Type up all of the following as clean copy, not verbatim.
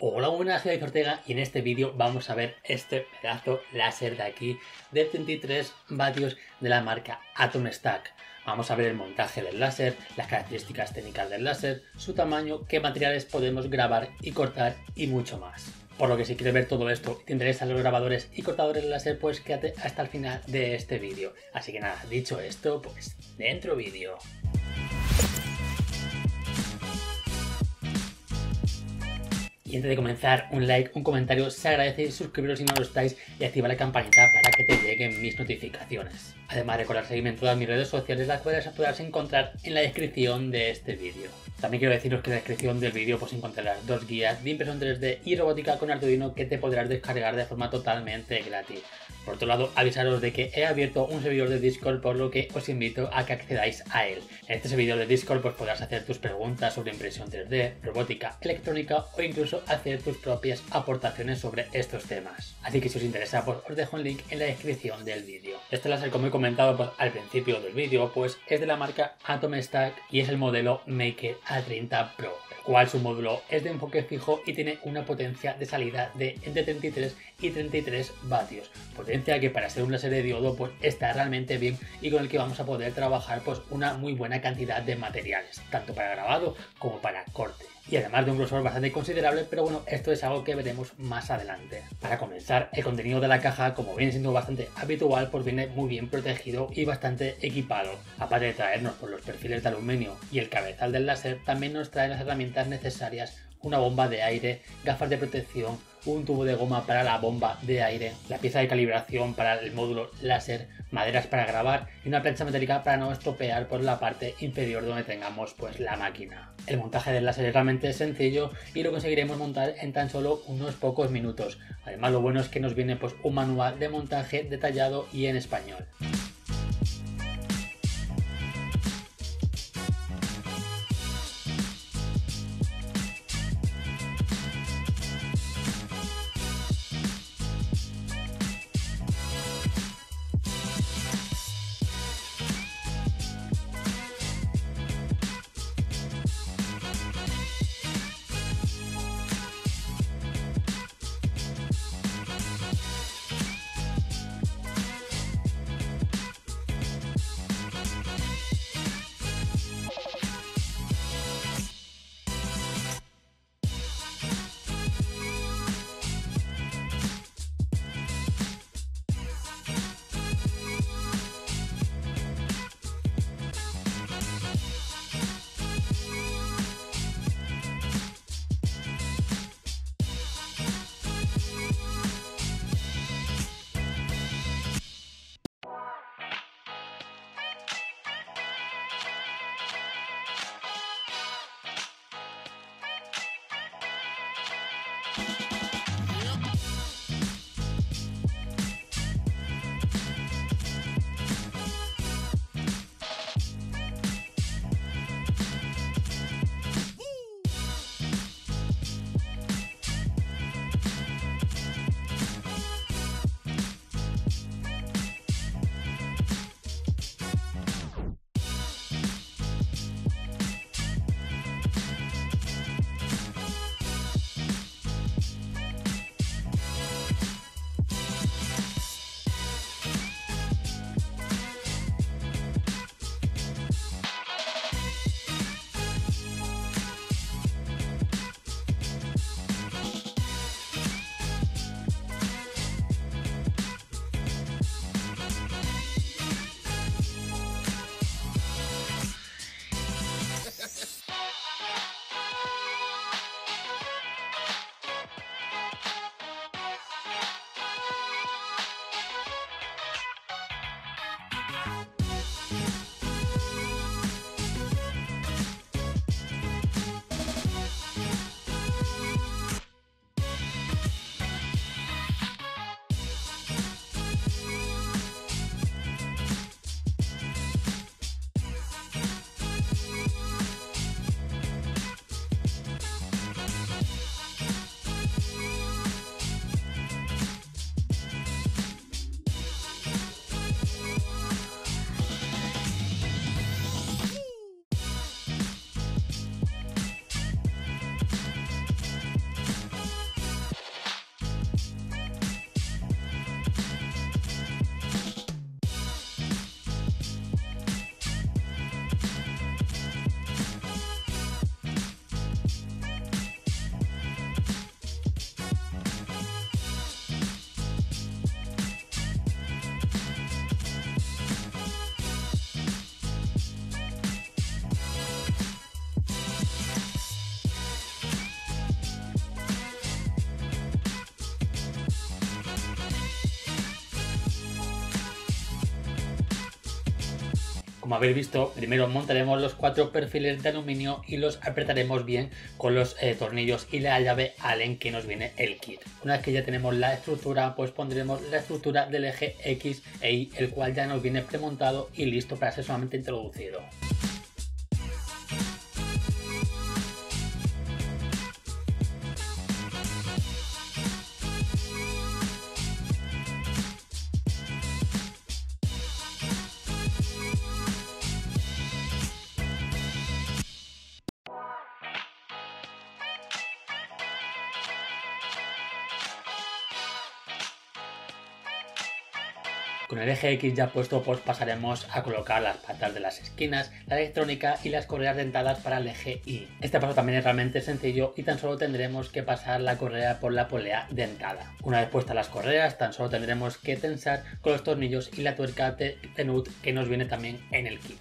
Hola, buenas, soy Ortega y en este vídeo vamos a ver este pedazo láser de aquí de 33 vatios de la marca Atomstack. Vamos a ver el montaje del láser, las características técnicas del láser, su tamaño, qué materiales podemos grabar y cortar y mucho más. Por lo que si quieres ver todo esto y te interesan los grabadores y cortadores láser, pues quédate hasta el final de este vídeo. Así que nada, dicho esto, pues dentro vídeo. Y antes de comenzar, un like, un comentario, se agradece, suscribiros si no lo estáis y activar la campanita para que te lleguen mis notificaciones. Además, recordad seguirme en todas mis redes sociales, las cuales podrás encontrar en la descripción de este vídeo. También quiero deciros que en la descripción del vídeo pues encontrarás dos guías de impresión 3D y robótica con Arduino que te podrás descargar de forma totalmente gratis. Por otro lado, avisaros de que he abierto un servidor de Discord, por lo que os invito a que accedáis a él. En este servidor de Discord pues podrás hacer tus preguntas sobre impresión 3D, robótica, electrónica o incluso hacer tus propias aportaciones sobre estos temas. Así que si os interesa, pues os dejo un link en la descripción del vídeo. Este láser, como he comentado pues, al principio del vídeo, pues es de la marca Atomstack y es el modelo Maker A30 Pro, el cual su módulo es de enfoque fijo y tiene una potencia de salida de entre 33 y 33 vatios. Potencia que para ser un láser de diodo pues está realmente bien y con el que vamos a poder trabajar pues una muy buena cantidad de materiales, tanto para grabado como para corte. Y además de un grosor bastante considerable, pero bueno, esto es algo que veremos más adelante. Para comenzar, el contenido de la caja, como viene siendo bastante habitual, pues viene muy bien protegido y bastante equipado. Aparte de traernos por los perfiles de aluminio y el cabezal del láser, también nos trae las herramientas necesarias, una bomba de aire, gafas de protección, un tubo de goma para la bomba de aire, la pieza de calibración para el módulo láser, maderas para grabar y una plancha metálica para no estropear por la parte inferior donde tengamos pues la máquina. El montaje del láser es realmente sencillo y lo conseguiremos montar en tan solo unos pocos minutos. Además, lo bueno es que nos viene pues un manual de montaje detallado y en español. Como habéis visto, primero montaremos los cuatro perfiles de aluminio y los apretaremos bien con los tornillos y la llave Allen que nos viene el kit. Una vez que ya tenemos la estructura, pues pondremos la estructura del eje X e Y, el cual ya nos viene premontado y listo para ser solamente introducido. Con el eje X ya puesto, pues pasaremos a colocar las patas de las esquinas, la electrónica y las correas dentadas para el eje Y. Este paso también es realmente sencillo y tan solo tendremos que pasar la correa por la polea dentada. Una vez puestas las correas, tan solo tendremos que tensar con los tornillos y la tuerca de tenut que nos viene también en el kit.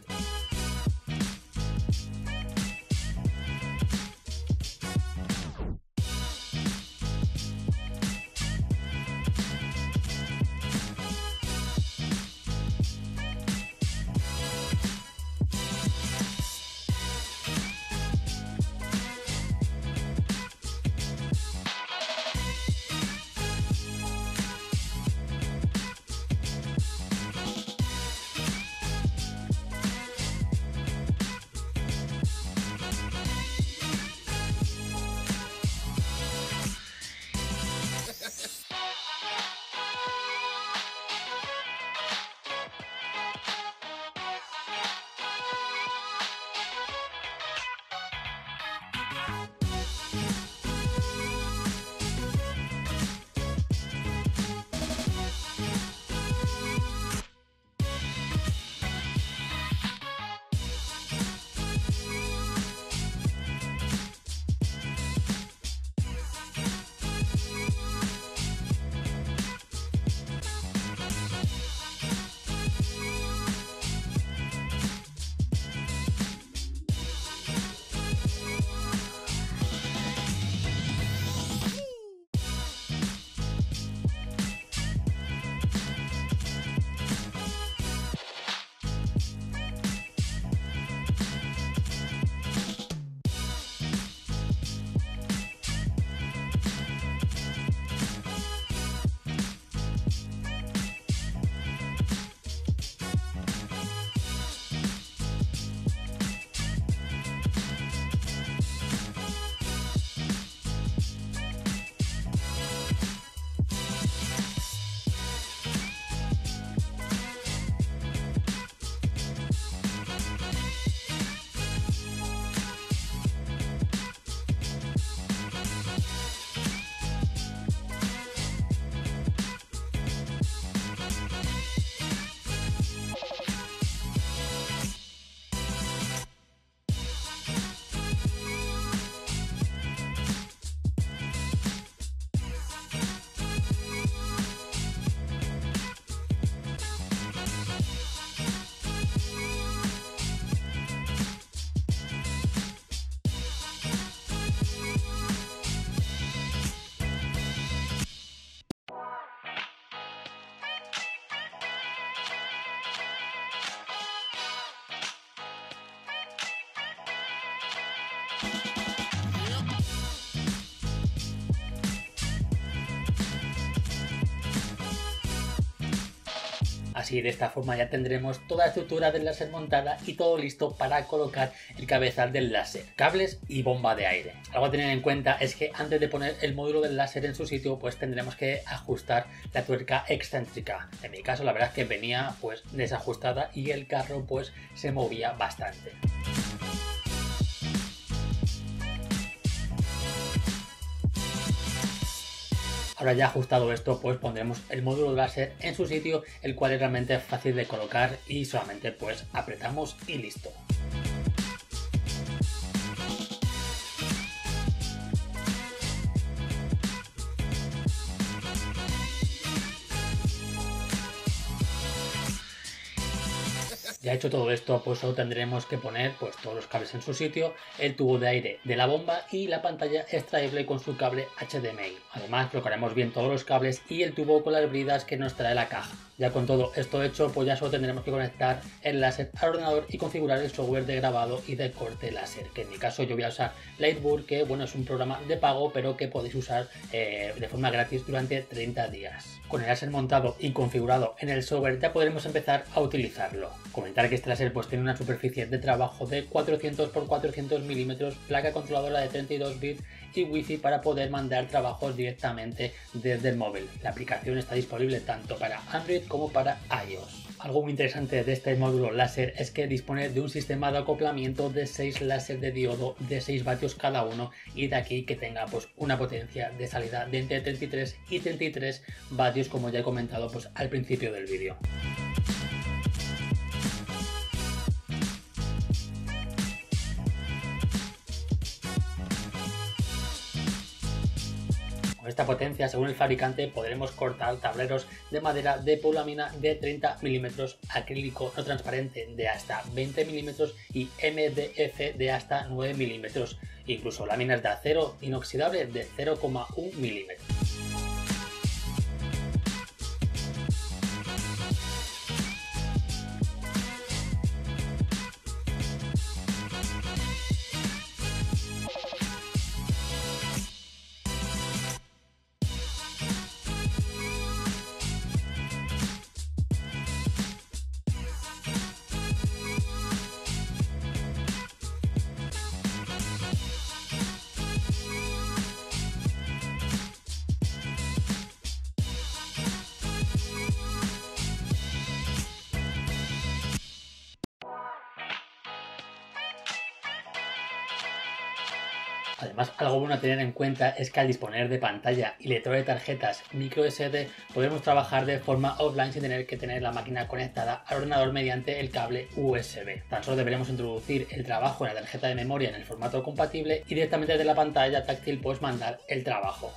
Así, de esta forma ya tendremos toda la estructura del láser montada y todo listo para colocar el cabezal del láser, cables y bomba de aire. Algo a tener en cuenta es que antes de poner el módulo del láser en su sitio, pues tendremos que ajustar la tuerca excéntrica. En mi caso, la verdad es que venía pues desajustada y el carro pues se movía bastante. Ahora ya ajustado esto, pues pondremos el módulo láser en su sitio, el cual es realmente fácil de colocar y solamente pues apretamos y listo. Ya hecho todo esto, pues solo tendremos que poner pues todos los cables en su sitio, el tubo de aire de la bomba y la pantalla extraíble con su cable HDMI. Además, colocaremos bien todos los cables y el tubo con las bridas que nos trae la caja. Ya con todo esto hecho, pues ya solo tendremos que conectar el láser al ordenador y configurar el software de grabado y de corte láser, que en mi caso yo voy a usar Lightburn, que bueno, es un programa de pago pero que podéis usar de forma gratis durante 30 días. Con el láser montado y configurado en el software ya podremos empezar a utilizarlo. Comentar que este láser pues tiene una superficie de trabajo de 400 x 400 mm, placa controladora de 32 bits y wifi para poder mandar trabajos directamente desde el móvil. La aplicación está disponible tanto para Android como para iOS. Algo muy interesante de este módulo láser es que dispone de un sistema de acoplamiento de 6 láser de diodo de 6 vatios cada uno, y de aquí que tenga pues una potencia de salida de entre 33 y 33 vatios como ya he comentado pues al principio del vídeo. Esta potencia, según el fabricante, podremos cortar tableros de madera de polamina de 30 mm, acrílico no transparente de hasta 20 mm y MDF de hasta 9 mm, incluso láminas de acero inoxidable de 0,1 mm. Además, algo bueno a tener en cuenta es que al disponer de pantalla y lector de tarjetas microSD podemos trabajar de forma offline sin tener que tener la máquina conectada al ordenador mediante el cable USB. Tan solo deberemos introducir el trabajo en la tarjeta de memoria en el formato compatible y directamente desde la pantalla táctil puedes mandar el trabajo.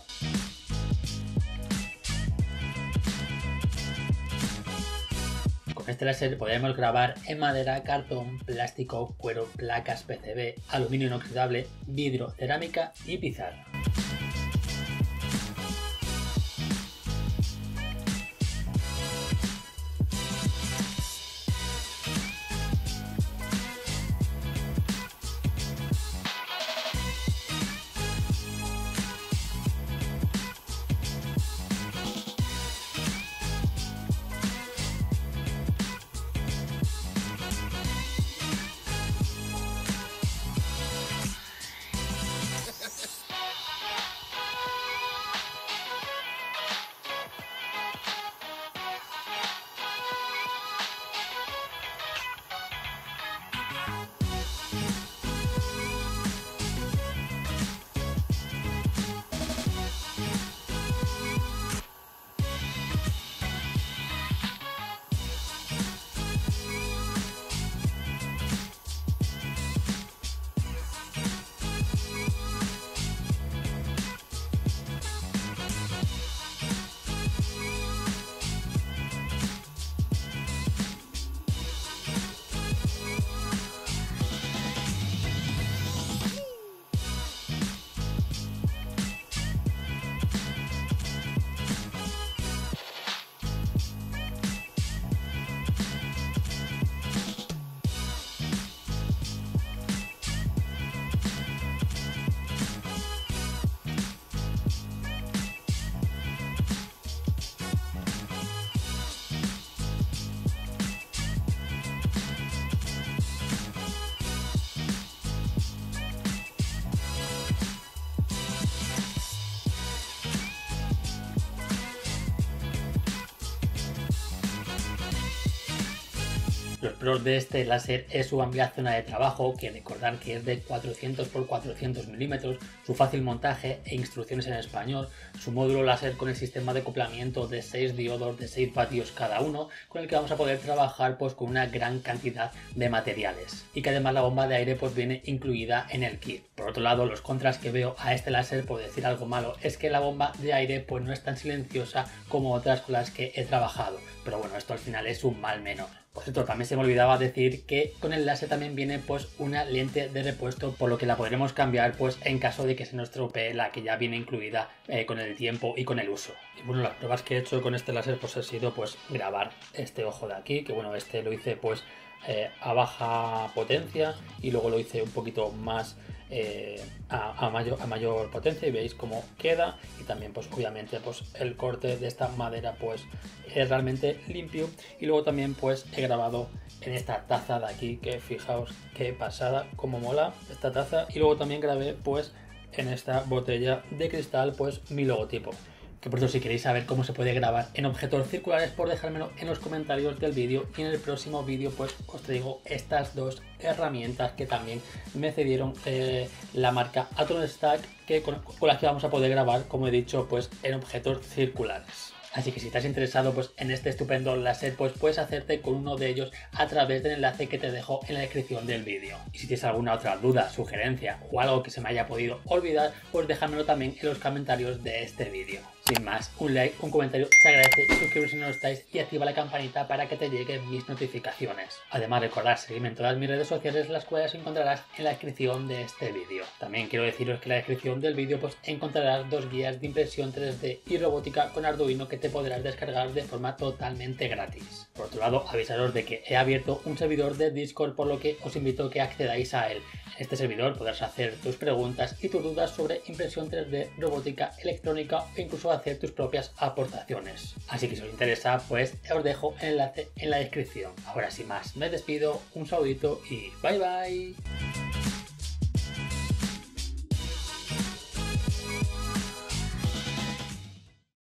Con este láser podemos grabar en madera, cartón, plástico, cuero, placas PCB, aluminio inoxidable, vidrio, cerámica y pizarra. Los pros de este láser es su amplia zona de trabajo, que recordar que es de 400 x 400 mm, su fácil montaje e instrucciones en español, su módulo láser con el sistema de acoplamiento de 6 diodos de 6 vatios cada uno, con el que vamos a poder trabajar pues con una gran cantidad de materiales, y que además la bomba de aire pues viene incluida en el kit. Por otro lado, los contras que veo a este láser, por decir algo malo, es que la bomba de aire pues no es tan silenciosa como otras con las que he trabajado, pero bueno, esto al final es un mal menor. Por cierto, también se me olvidaba decir que con el láser también viene pues una lente de repuesto, por lo que la podremos cambiar pues en caso de que se nos estropee la que ya viene incluida con el tiempo y con el uso. Y bueno, las pruebas que he hecho con este láser pues ha sido pues grabar este ojo de aquí, que bueno, este lo hice pues a baja potencia y luego lo hice un poquito más a mayor potencia y veis cómo queda. Y también pues obviamente pues el corte de esta madera pues es realmente limpio. Y luego también pues he grabado en esta taza de aquí, que fijaos qué pasada, cómo mola esta taza. Y luego también grabé pues en esta botella de cristal pues mi logotipo. Que por eso, si queréis saber cómo se puede grabar en objetos circulares, por dejármelo en los comentarios del vídeo, y en el próximo vídeo pues os traigo estas dos herramientas que también me cedieron la marca Atomstack, que con las que vamos a poder grabar, como he dicho, pues en objetos circulares. Así que si estás interesado pues en este estupendo láser, pues puedes hacerte con uno de ellos a través del enlace que te dejo en la descripción del vídeo. Y si tienes alguna otra duda, sugerencia o algo que se me haya podido olvidar, pues déjamelo también en los comentarios de este vídeo. Sin más, un like, un comentario se agradece, suscribiros si no lo estáis y activa la campanita para que te lleguen mis notificaciones. Además, recordad seguirme en todas mis redes sociales, las cuales encontrarás en la descripción de este vídeo. También quiero deciros que en la descripción del vídeo pues encontrarás dos guías de impresión 3D y robótica con Arduino que te podrás descargar de forma totalmente gratis. Por otro lado, avisaros de que he abierto un servidor de Discord, por lo que os invito a que accedáis a él. Este servidor podrás hacer tus preguntas y tus dudas sobre impresión 3D, robótica, electrónica e incluso hacer tus propias aportaciones. Así que si os interesa, pues os dejo el enlace en la descripción. Ahora sin más, me despido, un saludito y bye bye.